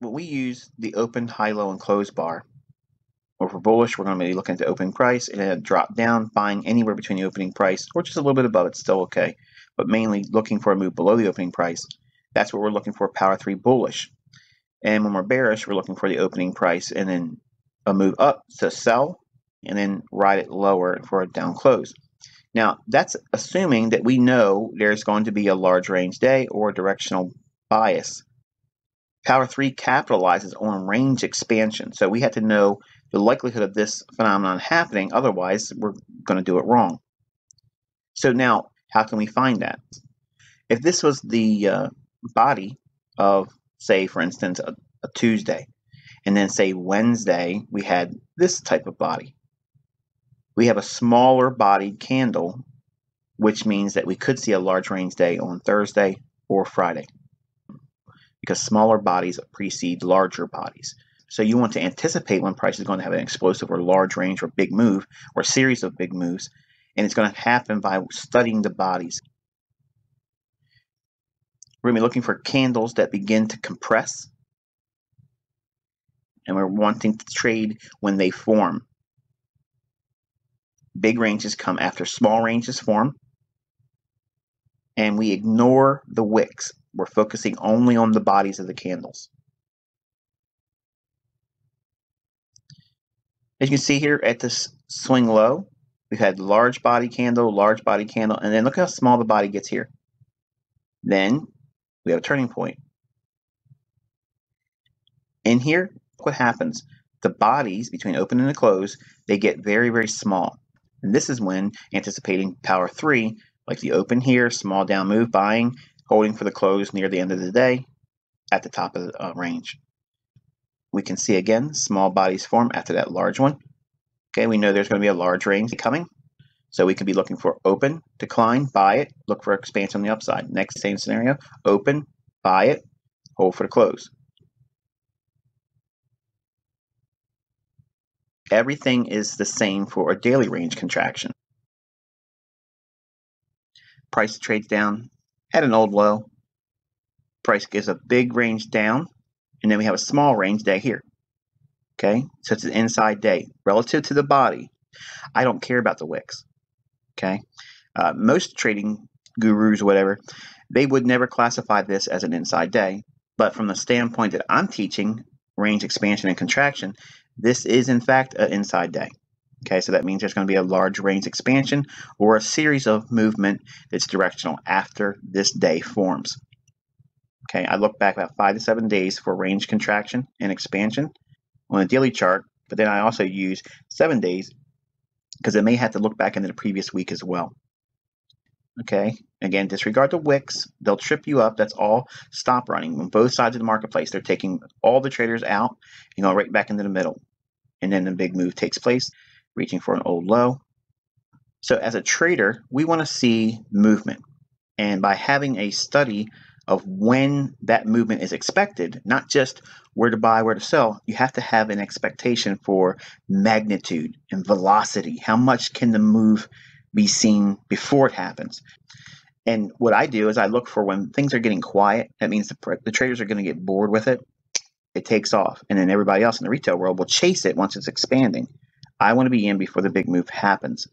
Well, we use the open, high, low, and close bar. If we're bullish, we're going to be looking at the opening price and then drop down, buying anywhere between the opening price or just a little bit above. It's still okay, but mainly looking for a move below the opening price. That's what we're looking for, power three bullish. And when we're bearish, we're looking for the opening price and then a move up to sell and then ride it lower for a down close. Now, that's assuming that we know there's going to be a large range day or directional bias. Power three capitalizes on range expansion, so we have to know the likelihood of this phenomenon happening, otherwise we're going to do it wrong. So now, how can we find that? If this was the body of, say, for instance, a Tuesday, and then say Wednesday we had this type of body, we have a smaller bodied candle, which means that we could see a large range day on Thursday or Friday, because smaller bodies precede larger bodies. So you want to anticipate when price is going to have an explosive or large range or big move or series of big moves, and it's going to happen by studying the bodies. We're going to be looking for candles that begin to compress, and we're wanting to trade when they form. Big ranges come after small ranges form, and we ignore the wicks. We're focusing only on the bodies of the candles. As you can see here at this swing low, we've had large body candle, and then look how small the body gets here. Then we have a turning point. In here, look what happens. The bodies between open and the close, they get very, very small. And this is when anticipating power three, like the open here, small down move, buying, holding for the close near the end of the day at the top of the range. We can see again, small bodies form after that large one. Okay, we know there's going to be a large range coming. So we can be looking for open, decline, buy it, look for expansion on the upside. Next, same scenario, open, buy it, hold for the close. Everything is the same for a daily range contraction. Price trades down at an old low. Price gives a big range down, and then we have a small range day here. Okay, so it's an inside day. Relative to the body, I don't care about the wicks. Okay, most trading gurus, whatever, they would never classify this as an inside day. But from the standpoint that I'm teaching, range expansion and contraction, this is in fact an inside day. Okay, so that means there's going to be a large range expansion or a series of movement that's directional after this day forms. Okay, I look back about 5 to 7 days for range contraction and expansion on a daily chart, but then I also use 7 days because I may have to look back into the previous week as well. Okay, again, disregard the wicks. They'll trip you up. That's all stop running on both sides of the marketplace. They're taking all the traders out and going right back into the middle. And then the big move takes place, reaching for an old low. So as a trader, we want to see movement. And by having a study of when that movement is expected, not just where to buy, where to sell, you have to have an expectation for magnitude and velocity. How much can the move be seen before it happens? And what I do is I look for when things are getting quiet. That means the traders are going to get bored with it. It takes off, and then everybody else in the retail world will chase it once it's expanding. I want to be in before the big move happens.